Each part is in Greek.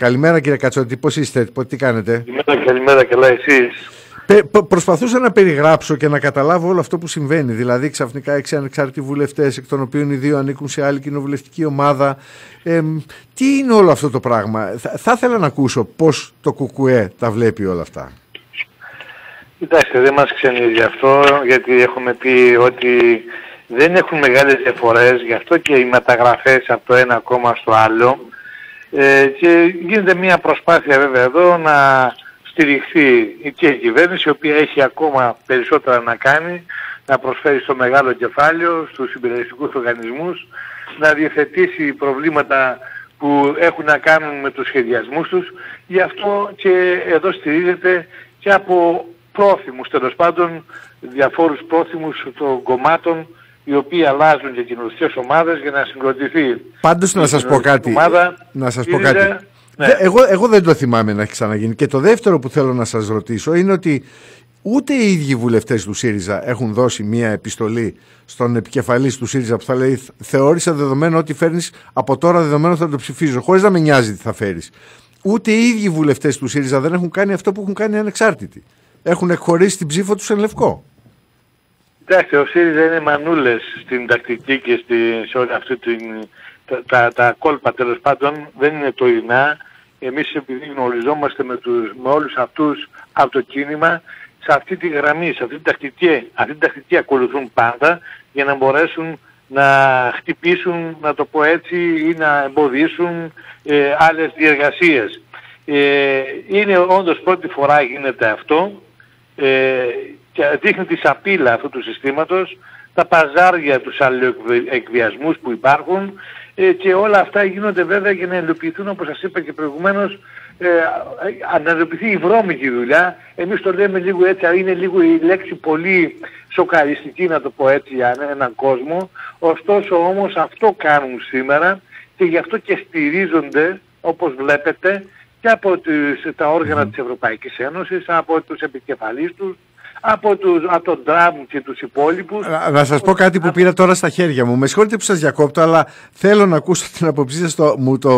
Καλημέρα κύριε Κατσώτη, πώς είστε, τι κάνετε? Καλημέρα, καλά εσείς? Προσπαθούσα να περιγράψω και να καταλάβω όλο αυτό που συμβαίνει. Δηλαδή, ξαφνικά 6 ανεξάρτητοι βουλευτές, εκ των οποίων οι 2 ανήκουν σε άλλη κοινοβουλευτική ομάδα. Τι είναι όλο αυτό το πράγμα? Θα ήθελα να ακούσω πώς το ΚΚΕ τα βλέπει όλα αυτά. Κοιτάξτε, δεν μας ξενίζει αυτό, γιατί έχουμε πει ότι δεν έχουν μεγάλες διαφορές, γι' αυτό και οι μεταγραφές από το ένα κόμμα στο άλλο. Και γίνεται μια προσπάθεια βέβαια εδώ να στηριχθεί και η κυβέρνηση, η οποία έχει ακόμα περισσότερα να κάνει, να προσφέρει στο μεγάλο κεφάλαιο, στους υπηρεσικούς οργανισμούς, να διευθετήσει προβλήματα που έχουν να κάνουν με τους σχεδιασμούς τους. Γι' αυτό και εδώ στηρίζεται και από πρόθυμους, τέλος πάντων διαφόρους πρόθυμους των κομμάτων, οι οποίοι αλλάζουν και κοινωνικές ομάδες για να συγκροτηθεί. Πάντως να σας πω κάτι. Ναι. Εγώ δεν το θυμάμαι να έχει ξαναγίνει. Και το δεύτερο που θέλω να σας ρωτήσω είναι ότι ούτε οι ίδιοι βουλευτές του ΣΥΡΙΖΑ έχουν δώσει μια επιστολή στον επικεφαλής του ΣΥΡΙΖΑ που θα λέει θεώρησα δεδομένο ότι φέρνεις, από τώρα δεδομένο θα το ψηφίζω, χωρίς να με νοιάζει τι θα φέρεις. Ούτε οι ίδιοι βουλευτές του ΣΥΡΙΖΑ δεν έχουν κάνει αυτό που έχουν κάνει οι ανεξάρτητοι. Έχουν εκχωρήσει την ψήφο τους εν λευκό. Κοιτάξτε, ο ΣΥΡΙΖΑ είναι μανούλες στην τακτική και σε όλη αυτή την... Τα κόλπα τέλος πάντων δεν είναι τωρινά. Εμείς επειδή γνωριζόμαστε με όλους αυτούς από το κίνημα, σε αυτή τη γραμμή, σε αυτή την τακτική, ακολουθούν πάντα για να μπορέσουν να χτυπήσουν, να το πω έτσι, ή να εμποδίσουν άλλες διεργασίες. Είναι όντως πρώτη φορά γίνεται αυτό και δείχνει τη σαπίλα αυτού του συστήματος, τα παζάρια, τους αλληλοεκβιασμούς που υπάρχουν και όλα αυτά γίνονται βέβαια για να ελοποιηθούν, όπως σας είπα και προηγουμένως, να ελοποιηθεί η βρώμικη δουλειά. Εμείς το λέμε λίγο έτσι, είναι λίγο η λέξη πολύ σοκαριστική, να το πω έτσι, για έναν κόσμο. Ωστόσο όμως αυτό κάνουν σήμερα και γι' αυτό και στηρίζονται, όπως βλέπετε, και από τα όργανα της Ευρωπαϊκής Ένωσης, από τους επικεφαλείς τους, από τον Τραμπ και τους υπόλοιπους. Να σας πω κάτι που πήρα τώρα στα χέρια μου. Με συγχωρείτε που σας διακόπτω, αλλά θέλω να ακούσω την αποψή σας. Μου το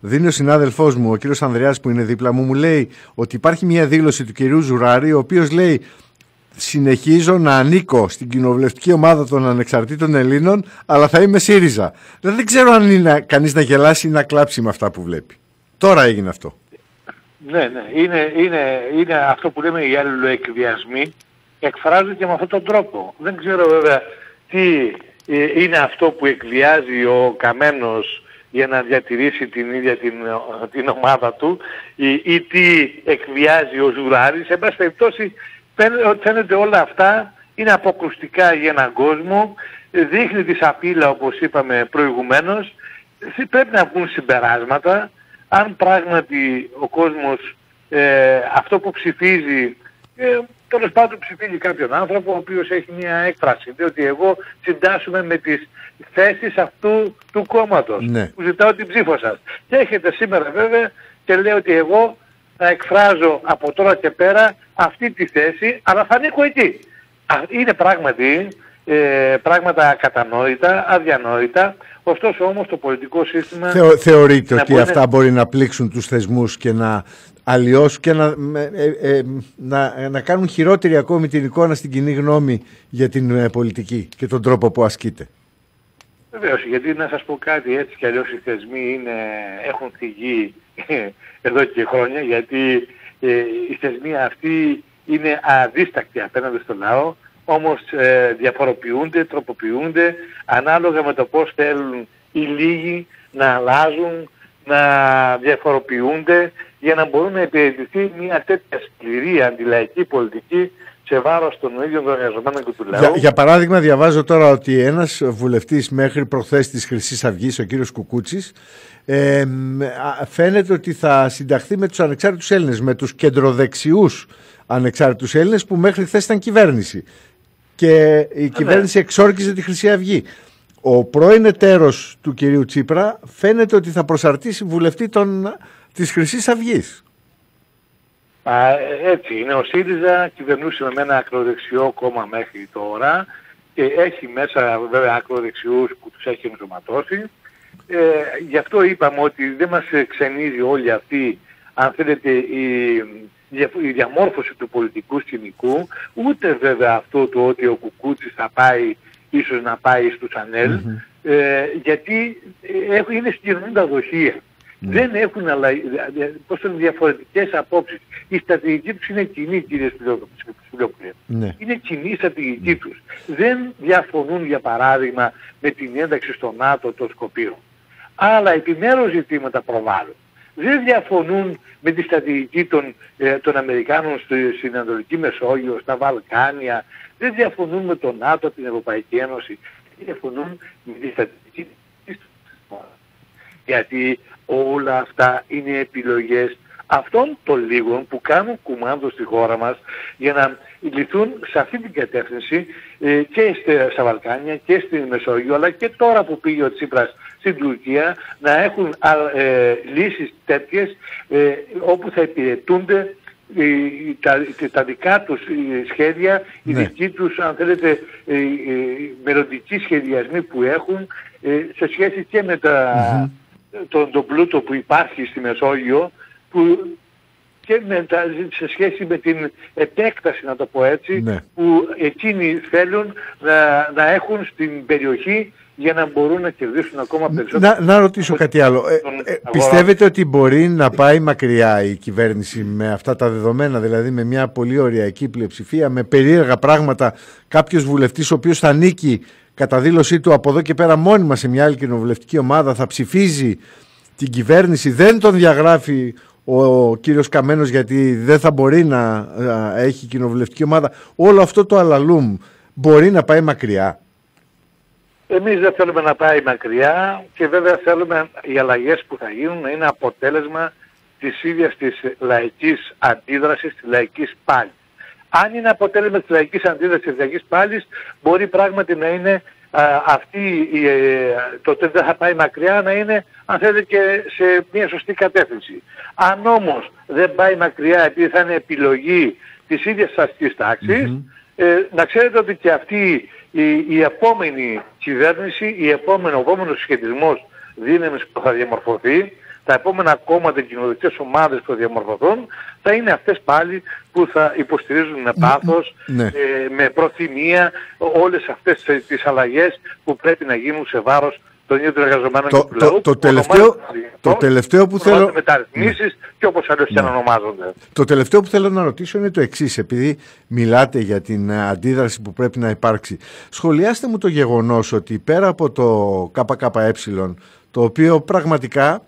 δίνει ο συνάδελφός μου, ο κύριος Ανδριάς που είναι δίπλα μου. Μου λέει ότι υπάρχει μια δήλωση του κυρίου Ζουράρη, ο οποίος λέει συνεχίζω να ανήκω στην κοινοβουλευτική ομάδα των ανεξαρτήτων Ελλήνων, αλλά θα είμαι ΣΥΡΙΖΑ. Δηλαδή δεν ξέρω αν είναι κανείς να γελάσει ή να κλάψει με αυτά που βλέπει. Τώρα έγινε αυτό. Ναι, είναι αυτό που λέμε οι αλληλοεκβιασμοί, εκφράζονται με αυτόν τον τρόπο. Δεν ξέρω βέβαια τι είναι αυτό που εκβιάζει ο Καμένος για να διατηρήσει την ίδια την ομάδα του ή τι εκβιάζει ο Ζουράρης. Εν πάση περιπτώσει φαίνεται όλα αυτά είναι αποκρουστικά για έναν κόσμο, δείχνει τη σαπίλα όπως είπαμε προηγουμένως, πρέπει να βγουν συμπεράσματα. Αν πράγματι ο κόσμος αυτό που ψηφίζει, τέλος πάντων ψηφίζει κάποιον άνθρωπο ο οποίος έχει μια έκφραση, διότι εγώ συντάσσομαι με τις θέσεις αυτού του κόμματος, ναι, που ζητάω την ψήφο σας. Και έχετε σήμερα βέβαια και λέω ότι εγώ θα εκφράζω από τώρα και πέρα αυτή τη θέση, αλλά θα ανήκω εκεί. Είναι πράγματι πράγματα ακατανόητα, αδιανόητα. Ωστόσο όμως το πολιτικό σύστημα... Θεωρείτε ότι αυτά μπορεί να πλήξουν τους θεσμούς και να αλλοιώσουν και να κάνουν χειρότερη ακόμη την εικόνα στην κοινή γνώμη για την πολιτική και τον τρόπο που ασκείται? Βεβαίως, γιατί να σας πω κάτι, έτσι κι αλλιώς οι θεσμοί έχουν θυγεί εδώ και χρόνια, γιατί οι θεσμοί αυτοί είναι αδίστακτοι απέναντι στο λαό, όμως διαφοροποιούνται, τροποποιούνται ανάλογα με το πώς θέλουν οι λίγοι να αλλάζουν, να διαφοροποιούνται για να μπορούν να υπηρετηθεί μια τέτοια σκληρή αντιλαϊκή πολιτική σε βάρος των ίδιων των εργαζομένων και του λαού. Για παράδειγμα διαβάζω τώρα ότι ένας βουλευτής μέχρι προχθές της Χρυσής Αυγής, ο κύριος Κουκούτσης, φαίνεται ότι θα συνταχθεί με τους ανεξάρτητους Έλληνες, με τους κεντροδεξιούς ανεξάρτητους Έλληνες που μέχρι χθες ήταν κυβέρνηση. Και η κυβέρνηση εξόρκιζε τη Χρυσή Αυγή. Ο πρώην εταίρος του κυρίου Τσίπρα φαίνεται ότι θα προσαρτήσει βουλευτή της Χρυσής Αυγής. Έτσι είναι. Ο ΣΥΡΙΖΑ κυβερνούσε με ένα ακροδεξιό κόμμα μέχρι τώρα. Έχει μέσα βέβαια ακροδεξιούς που τους έχει ενσωματώσει. Γι' αυτό είπαμε ότι δεν μας ξενίζει όλη αυτή, αν θέλετε, η διαμόρφωση του πολιτικού σκηνικού, ούτε βέβαια αυτό το ότι ο Κουκούτσης θα πάει, ίσως να πάει στους Σανέλ, γιατί είναι συγκεκριμένα δοχεία. Δεν έχουν διαφορετικές απόψεις. Η στρατηγική τους είναι κοινή, κύριε Σπυλιόπλη. Είναι κοινή η στρατηγική τους. Δεν διαφωνούν, για παράδειγμα, με την ένταξη στο ΝΑΤΟ των Σκοπίων. Αλλά επιμέρους ζητήματα προβάλλουν. Δεν διαφωνούν με τη στρατηγική των Αμερικάνων στην Ανατολική Μεσόγειο, στα Βαλκάνια. Δεν διαφωνούν με το ΝΑΤΟ, την Ευρωπαϊκή Ένωση. Δεν διαφωνούν με τη στρατηγική της. Γιατί όλα αυτά είναι επιλογές αυτών των λίγων που κάνουν κουμάντο στη χώρα μας για να λυθούν σε αυτή την κατεύθυνση και στα Βαλκάνια και στη Μεσόγειο, αλλά και τώρα που πήγε ο Τσίπρας στην Τουρκία, να έχουν λύσεις τέτοιες όπου θα υπηρετούνται τα δικά τους σχέδια, οι δικοί τους, αν θέλετε, μελλοντικοί σχεδιασμοί που έχουν σε σχέση και με τον πλούτο που υπάρχει στη Μεσόγειο, που και σε σχέση με την επέκταση, να το πω έτσι, που εκείνοι θέλουν να έχουν στην περιοχή για να μπορούν να κερδίσουν ακόμα περισσότερο. Να ρωτήσω κάτι άλλο. Πιστεύετε ότι μπορεί να πάει μακριά η κυβέρνηση με αυτά τα δεδομένα, δηλαδή με μια πολύ ωριακή πλειοψηφία, με περίεργα πράγματα, κάποιος βουλευτής ο οποίος θα νίκει κατά δήλωσή του από εδώ και πέρα μόνιμα σε μια άλλη κοινοβουλευτική ομάδα, θα ψηφίζει την κυβέρνηση, δεν τον διαγράφει ο κύριος Καμένος γιατί δεν θα μπορεί να έχει κοινοβουλευτική ομάδα. Όλο αυτό το αλαλούμ μπορεί να πάει μακριά. Εμείς δεν θέλουμε να πάει μακριά και βέβαια θέλουμε οι αλλαγές που θα γίνουν να είναι αποτέλεσμα της ίδιας της λαϊκής αντίδρασης, της λαϊκής πάλης. Αν είναι αποτέλεσμα της λαϊκής αντίδρασης, της λαϊκής πάλης, μπορεί πράγματι να είναι αυτή, τότε δεν θα πάει μακριά, να είναι, αν θέλετε, και σε μια σωστή κατεύθυνση. Αν όμως δεν πάει μακριά επειδή θα είναι επιλογή της ίδιας αστικής τάξης, να ξέρετε ότι και αυτή η επόμενη κυβέρνηση, ο επόμενος σχετισμός δύναμης που θα διαμορφωθεί, τα επόμενα κόμματα και κοινοβουλευτικές ομάδες που θα διαμορφωθούν, θα είναι αυτές πάλι που θα υποστηρίζουν με πάθος, με προθυμία, όλες αυτές τις αλλαγές που πρέπει να γίνουν σε βάρος των ίδιων των εργαζομένων και του λαού. Το τελευταίο που θέλω... μεταρρυθμίσεις και όπως αλλιώς και να ονομάζονται. Το τελευταίο που θέλω να ρωτήσω είναι το εξής, επειδή μιλάτε για την αντίδραση που πρέπει να υπάρξει. Σχολιάστε μου το γεγονός ότι πέρα από το ΚΚΕ, το οποίο πραγματικά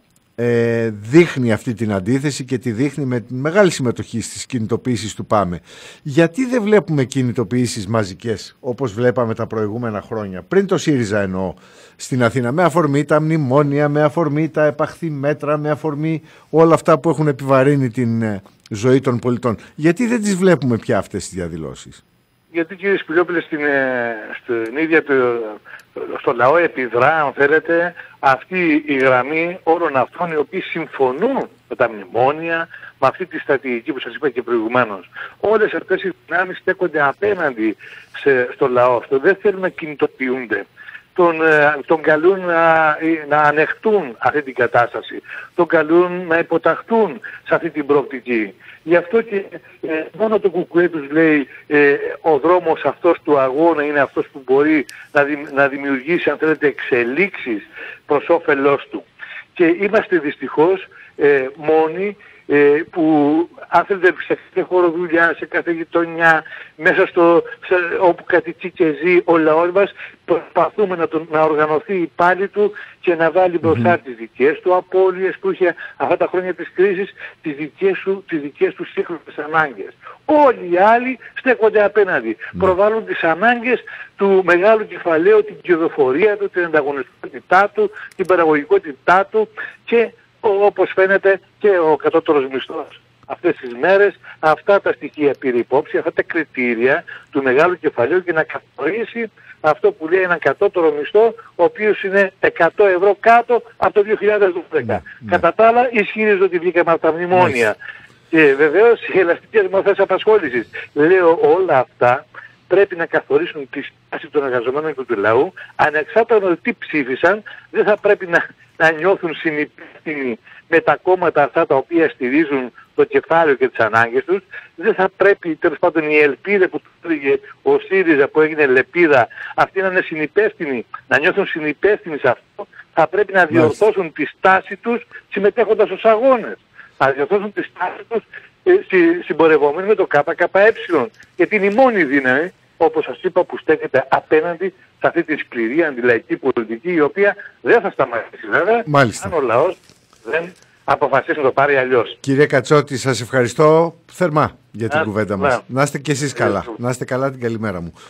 δείχνει αυτή την αντίθεση και τη δείχνει με μεγάλη συμμετοχή στις κινητοποιήσεις του ΠΑΜΕ. Γιατί δεν βλέπουμε κινητοποιήσεις μαζικές όπως βλέπαμε τα προηγούμενα χρόνια, πριν το ΣΥΡΙΖΑ εννοώ, στην Αθήνα, με αφορμή τα μνημόνια, με αφορμή τα επαχθή μέτρα, με αφορμή όλα αυτά που έχουν επιβαρύνει την ζωή των πολιτών? Γιατί δεν τις βλέπουμε πια αυτές τις διαδηλώσεις? Γιατί, κύριε Σπυλιόπλη, στην ίδια στο λαό επιδρά, αν θέλετε, αυτή η γραμμή όλων αυτών οι οποίοι συμφωνούν με τα μνημόνια, με αυτή τη στρατηγική που σας είπα και προηγουμένως. Όλες αυτές οι δυνάμεις στέκονται απέναντι στο λαό αυτό. Δεν θέλουν να κινητοποιούνται. Τον καλούν να ανεχτούν αυτή την κατάσταση. Τον καλούν να υποταχτούν σε αυτή την προοπτική. Γι' αυτό και μόνο το ΚΚΕ τους λέει ο δρόμος αυτός του αγώνα είναι αυτός που μπορεί να δημιουργήσει, αν θέλετε, εξελίξεις προς όφελός του. Και είμαστε δυστυχώς μόνοι που, αν θέλετε, σε κάθε χώρο δουλειά, σε κάθε γειτονιά, μέσα όπου κατοικεί και ζει ο λαός μας, προσπαθούμε να οργανωθεί η πάλη του και να βάλει μπροστά τις δικές του απώλειες που είχε αυτά τα χρόνια της κρίσης, τις δικές του σύγχρονες ανάγκες. Όλοι οι άλλοι στέκονται απέναντι. Προβάλλουν τις ανάγκες του μεγάλου κεφαλαίου, την κυριοφορία του, την ανταγωνιστικότητά του, την παραγωγικότητά του και, όπως φαίνεται, και ο κατώτερος μισθός. Αυτές τις μέρες αυτά τα στοιχεία πήρε υπόψη, αυτά τα κριτήρια του μεγάλου κεφαλαίου για να καθορίσει αυτό που λέει έναν κατώτερο μισθό, ο οποίος είναι 100 ευρώ κάτω από το 2012. Κατά τα άλλα ισχυρίζονται ότι βγήκαμε από τα μνημόνια. Και βεβαίως οι ελαστικές μορφές απασχόλησης. Λέω όλα αυτά πρέπει να καθορίσουν τη στάση των εργαζομένων και του λαού, ανεξάρτητα ότι τι ψήφισαν, δεν θα πρέπει να νιώθουν συνυπεύθυνοι με τα κόμματα αυτά τα οποία στηρίζουν το κεφάλαιο και τις ανάγκες τους. Δεν θα πρέπει, τέλος πάντων, η ελπίδα που του έλεγε ο ΣΥΡΙΖΑ, που έγινε λεπίδα, αυτοί να είναι συνυπεύθυνοι, να νιώθουν συνυπεύθυνοι σε αυτό. Θα πρέπει να διορθώσουν τη στάση τους συμμετέχοντας στους αγώνες. Να διορθώσουν τη στάση τους συμπορευόμενοι με το ΚΚΕ. Γιατί είναι η μόνη δύναμη, όπως σας είπα, που στέκεται απέναντι σε αυτή τη σκληρή αντιλαϊκή πολιτική, η οποία δεν θα σταματήσει βέβαια, αν ο λαός δεν αποφασίσει να το πάρει αλλιώς. Κύριε Κατσώτη, σας ευχαριστώ θερμά για την κουβέντα μας. Να είστε και εσείς καλά. Να είστε καλά, την καλημέρα μου.